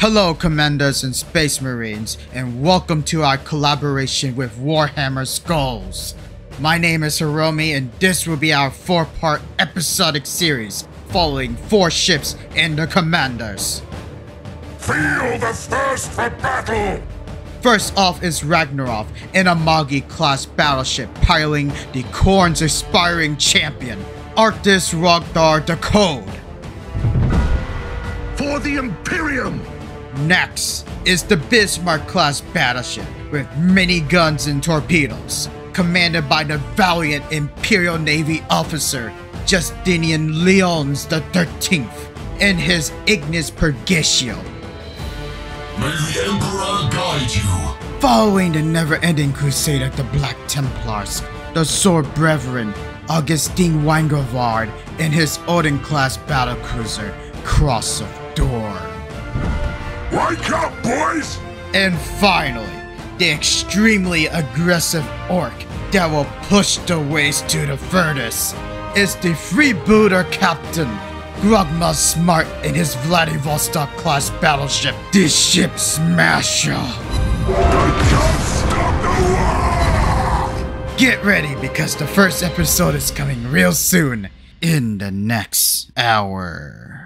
Hello Commanders and Space Marines, and welcome to our collaboration with Warhammer Skulls. My name is Hiromi, and this will be our four-part episodic series, following four ships and their commanders. Feel the thirst for battle! First off is Ragnarok, an Amagi-class battleship piling the Khorne's aspiring champion, Arctus Rogdar the Code. For the Imperium! Next is the Bismarck-class battleship with many guns and torpedoes, commanded by the valiant Imperial Navy officer Justinian Leones XIII and his Ignis Purgatio. May the Emperor guide you! Following the never-ending crusade of the Black Templars, the Sword Brethren Augustine Wangelvard and his Odin-class battlecruiser Cross of Door. Wake up, boys! And finally, the extremely aggressive orc that will push the waves to the furthest is the freebooter captain, Grogma Smart, and his Vladivostok-class battleship, the Ship Smasher. I can't stop the world! Get ready, because the first episode is coming real soon, in the next hour.